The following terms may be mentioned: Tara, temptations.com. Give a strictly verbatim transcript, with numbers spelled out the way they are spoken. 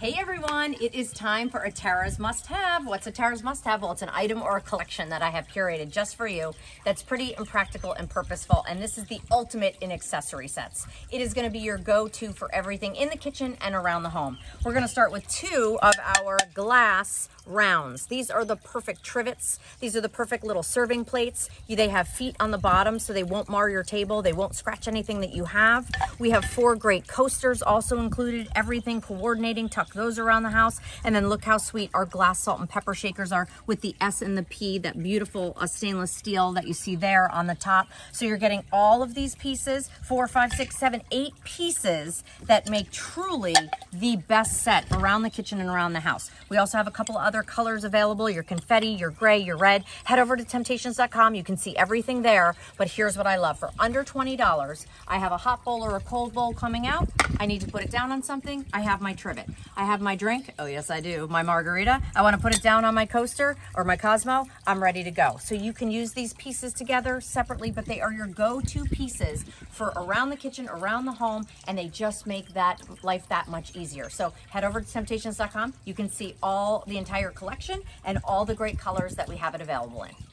Hey everyone, it is time for a Tara's Must Have. What's a Tara's Must Have? Well, it's an item or a collection that I have curated just for you that's pretty and practical and purposeful, and this is the ultimate in accessory sets. It is gonna be your go-to for everything in the kitchen and around the home. We're gonna start with two of our glass rounds. These are the perfect trivets. These are the perfect little serving plates. You, they have feet on the bottom so they won't mar your table. They won't scratch anything that you have. We have four great coasters also included, everything coordinating, tuck those around the house. And then look how sweet our glass salt and pepper shakers are with the S and the P, that beautiful uh, stainless steel that you see there on the top. So you're getting all of these pieces, four, five, six, seven, eight pieces that make truly the best set around the kitchen and around the house. We also have a couple of other colors available, your confetti, your gray, your red. Head over to temptations dot com. You can see everything there, but here's what I love. For under twenty dollars, I have a hot bowl or a cold bowl coming out. I need to put it down on something. I have my trivet. I have my drink. Oh, yes, I do. My margarita. I want to put it down on my coaster or my Cosmo. I'm ready to go. So you can use these pieces together separately, but they are your go-to pieces for around the kitchen, around the home, and they just make that life that much easier. So head over to temptations dot com. You can see all the entire collection and all the great colors that we have it available in.